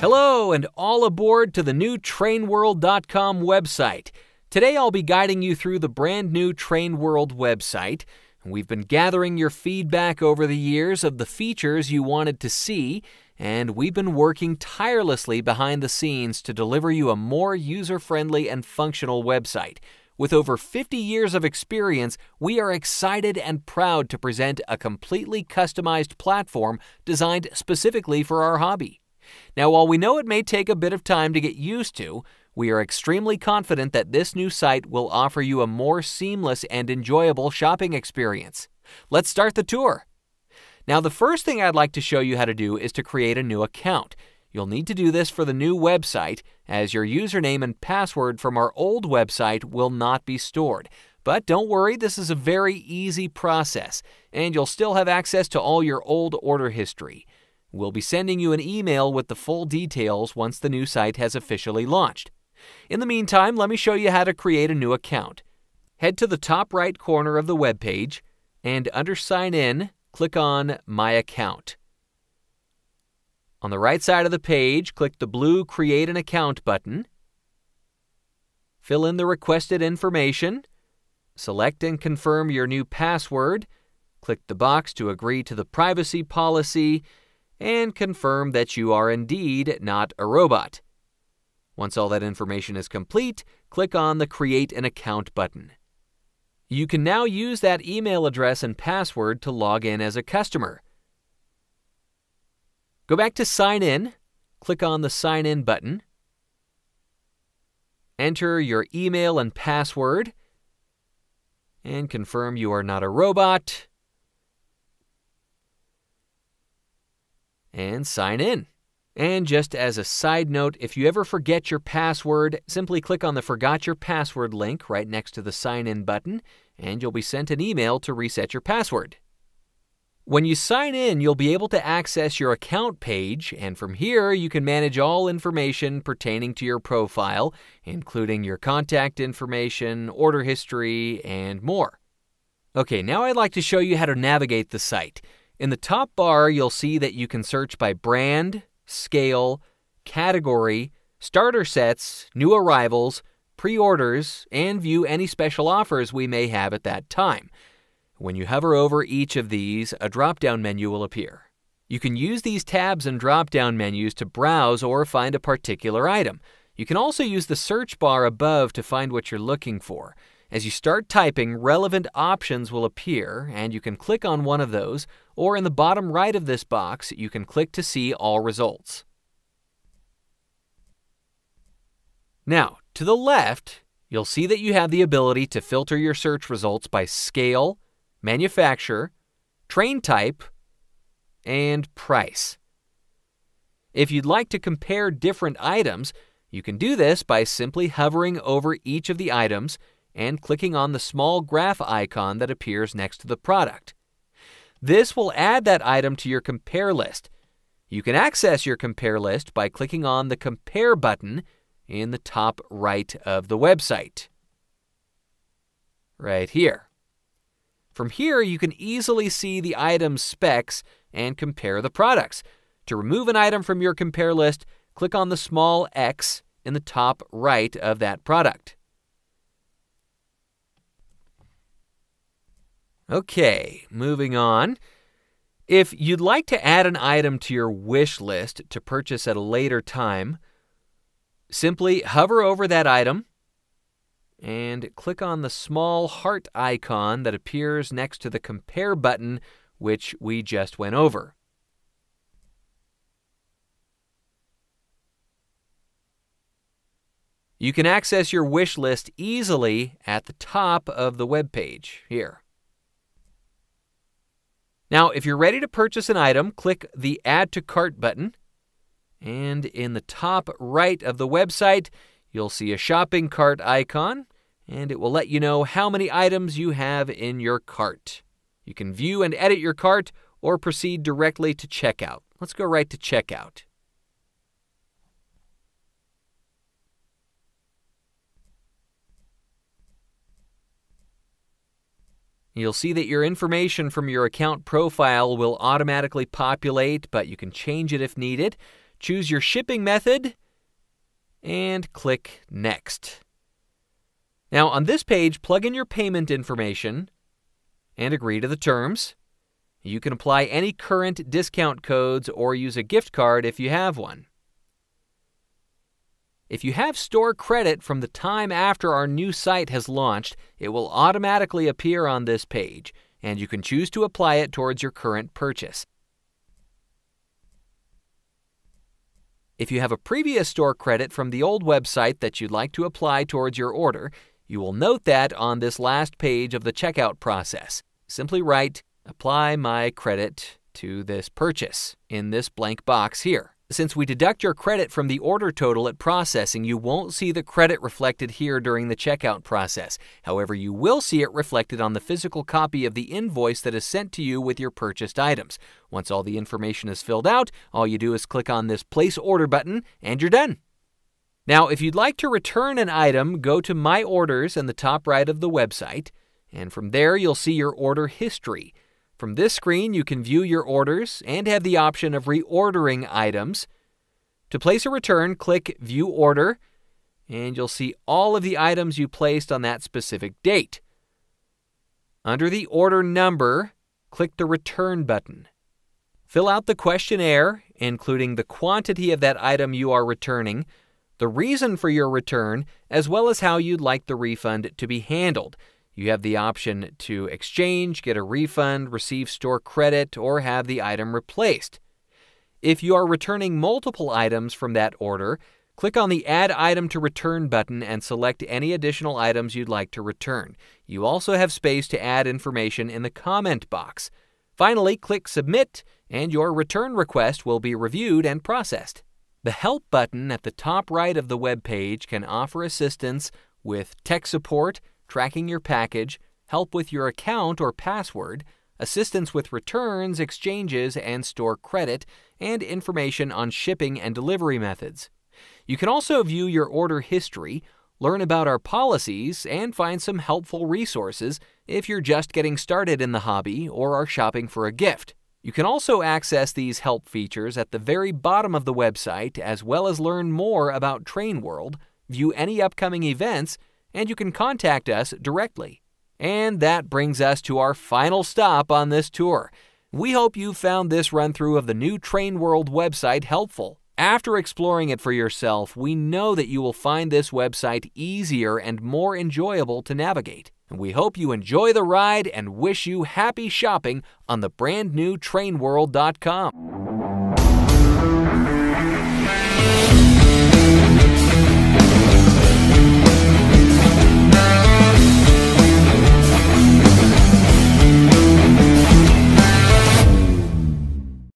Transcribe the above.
Hello and all aboard to the new TrainWorld.com website. Today I'll be guiding you through the brand new TrainWorld website. We've been gathering your feedback over the years of the features you wanted to see, and we've been working tirelessly behind the scenes to deliver you a more user-friendly and functional website. With over 50 years of experience, we are excited and proud to present a completely customized platform designed specifically for our hobby. Now, while we know it may take a bit of time to get used to, we are extremely confident that this new site will offer you a more seamless and enjoyable shopping experience. Let's start the tour. Now, the first thing I'd like to show you how to do is to create a new account. You'll need to do this for the new website, as your username and password from our old website will not be stored. But don't worry, this is a very easy process, and you'll still have access to all your old order history. We'll be sending you an email with the full details once the new site has officially launched. In the meantime, let me show you how to create a new account. Head to the top right corner of the web page, and under Sign In, click on My Account. On the right side of the page, click the blue Create an Account button. Fill in the requested information. Select and confirm your new password. Click the box to agree to the privacy policy, and confirm that you are indeed not a robot. Once all that information is complete, click on the Create an Account button. You can now use that email address and password to log in as a customer. Go back to Sign In, click on the Sign In button, enter your email and password, and confirm you are not a robot, and sign in. And just as a side note, if you ever forget your password, simply click on the Forgot Your Password link right next to the Sign In button, and you'll be sent an email to reset your password. When you sign in, you'll be able to access your account page, and from here you can manage all information pertaining to your profile, including your contact information, order history, and more. Okay, now I'd like to show you how to navigate the site. In the top bar, you'll see that you can search by brand, scale, category, starter sets, new arrivals, pre-orders, and view any special offers we may have at that time. When you hover over each of these, a drop-down menu will appear. You can use these tabs and drop-down menus to browse or find a particular item. You can also use the search bar above to find what you're looking for. As you start typing, relevant options will appear, and you can click on one of those, or in the bottom right of this box, you can click to see all results. Now, to the left, you'll see that you have the ability to filter your search results by scale, manufacturer, train type, and price. If you'd like to compare different items, you can do this by simply hovering over each of the items and clicking on the small graph icon that appears next to the product. This will add that item to your compare list. You can access your compare list by clicking on the Compare button in the top right of the website, right here. From here, you can easily see the item's specs and compare the products. To remove an item from your compare list, click on the small X in the top right of that product. Okay, moving on. If you'd like to add an item to your wish list to purchase at a later time, simply hover over that item and click on the small heart icon that appears next to the Compare button, which we just went over. You can access your wish list easily at the top of the web page here. Now, if you're ready to purchase an item, click the Add to Cart button, and in the top right of the website, you'll see a shopping cart icon, and it will let you know how many items you have in your cart. You can view and edit your cart or proceed directly to checkout. Let's go right to checkout. You'll see that your information from your account profile will automatically populate, but you can change it if needed. Choose your shipping method and click Next. Now on this page, plug in your payment information and agree to the terms. You can apply any current discount codes or use a gift card if you have one. If you have store credit from the time after our new site has launched, it will automatically appear on this page, and you can choose to apply it towards your current purchase. If you have a previous store credit from the old website that you'd like to apply towards your order, you will note that on this last page of the checkout process. Simply write, "Apply my credit to this purchase," in this blank box here. Since we deduct your credit from the order total at processing, you won't see the credit reflected here during the checkout process. However, you will see it reflected on the physical copy of the invoice that is sent to you with your purchased items. Once all the information is filled out, all you do is click on this Place Order button, and you're done. Now, if you'd like to return an item, go to My Orders in the top right of the website, and from there you'll see your order history. From this screen, you can view your orders and have the option of reordering items. To place a return, click View Order, and you'll see all of the items you placed on that specific date. Under the order number, click the Return button. Fill out the questionnaire, including the quantity of that item you are returning, the reason for your return, as well as how you'd like the refund to be handled. You have the option to exchange, get a refund, receive store credit, or have the item replaced. If you are returning multiple items from that order, click on the Add Item to Return button and select any additional items you'd like to return. You also have space to add information in the comment box. Finally, click Submit, and your return request will be reviewed and processed. The Help button at the top right of the web page can offer assistance with tech support, tracking your package, help with your account or password, assistance with returns, exchanges, and store credit, and information on shipping and delivery methods. You can also view your order history, learn about our policies, and find some helpful resources if you're just getting started in the hobby or are shopping for a gift. You can also access these help features at the very bottom of the website, as well as learn more about TrainWorld, view any upcoming events, and you can contact us directly. And that brings us to our final stop on this tour. We hope you found this run-through of the new TrainWorld website helpful. After exploring it for yourself, we know that you will find this website easier and more enjoyable to navigate. And we hope you enjoy the ride and wish you happy shopping on the brand new TrainWorld.com.